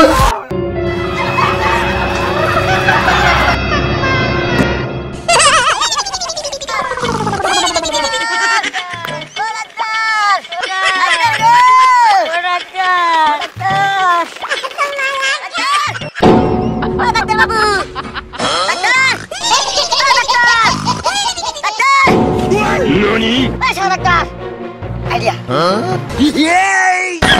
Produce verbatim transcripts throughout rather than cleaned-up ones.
Huh? Yay! Nani? Oh my God! Oh no! No, no, no, no.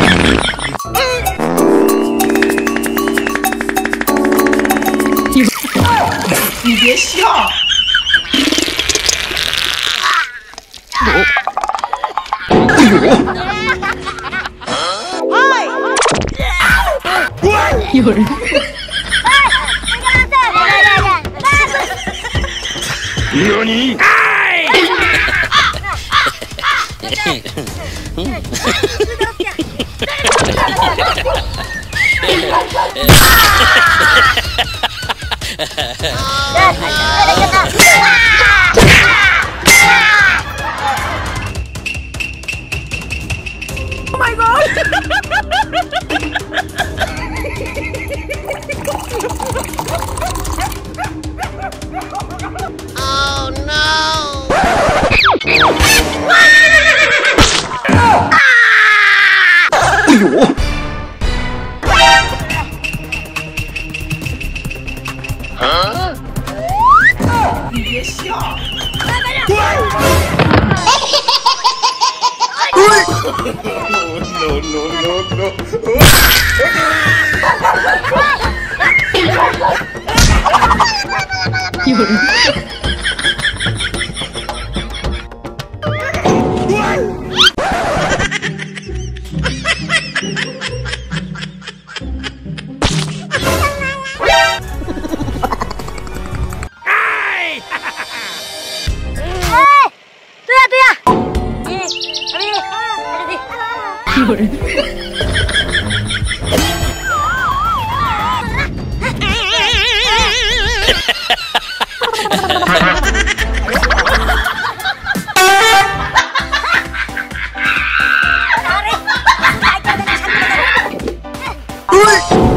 Oh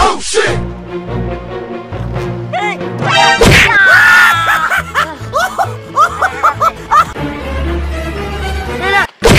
shit! Oh,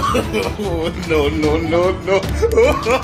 Oh, no, no, no, no. Oh,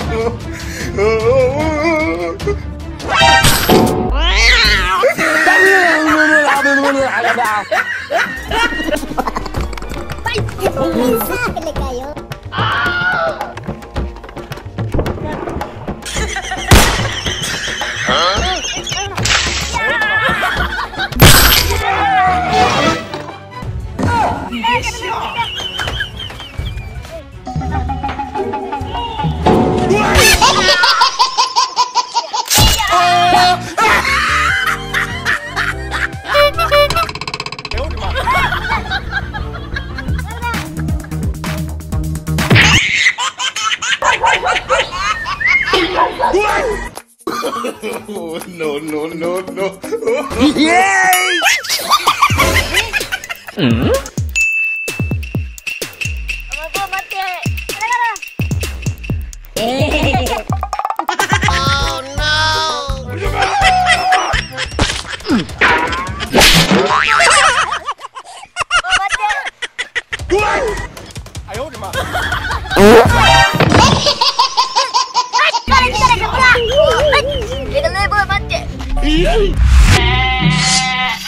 no, no, no, no. Yay! Hmm? Huh?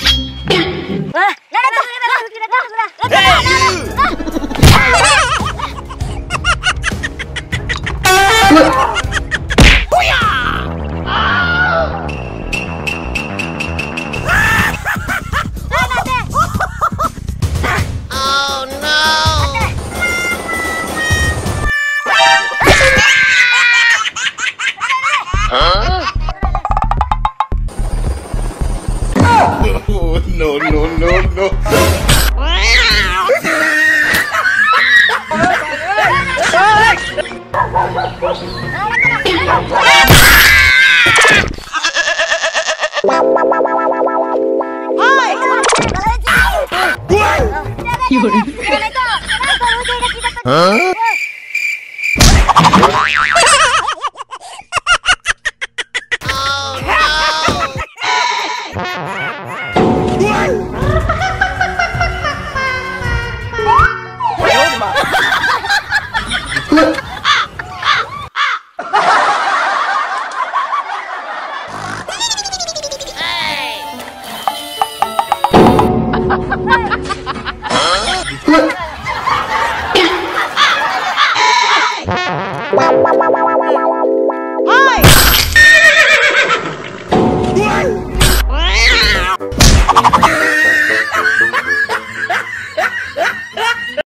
Hey!